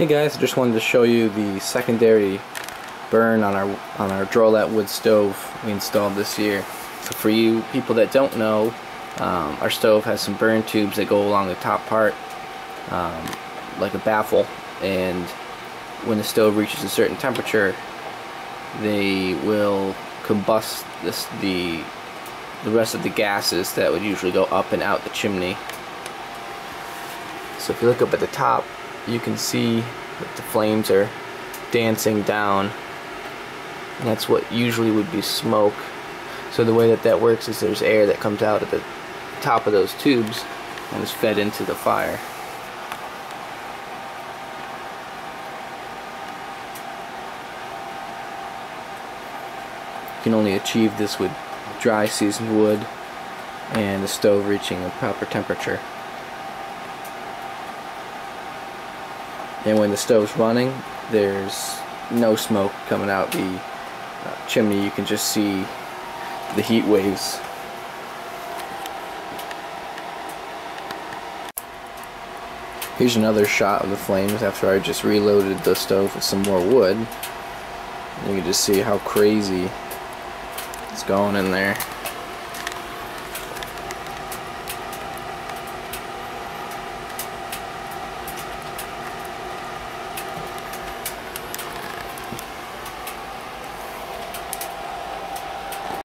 Hey guys, I just wanted to show you the secondary burn on our Drolet wood stove we installed this year. So for you people that don't know, our stove has some burn tubes that go along the top part, like a baffle, and when the stove reaches a certain temperature, they will combust the rest of the gases that would usually go up and out the chimney. So if you look up at the top, you can see that the flames are dancing down, and that's what usually would be smoke. So the way that works is there's air that comes out at the top of those tubes and is fed into the fire. You can only achieve this with dry seasoned wood and the stove reaching a proper temperature. And when the stove's running, there's no smoke coming out the chimney. You can just see the heat waves. Here's another shot of the flames after I just reloaded the stove with some more wood. You can just see how crazy it's going in there.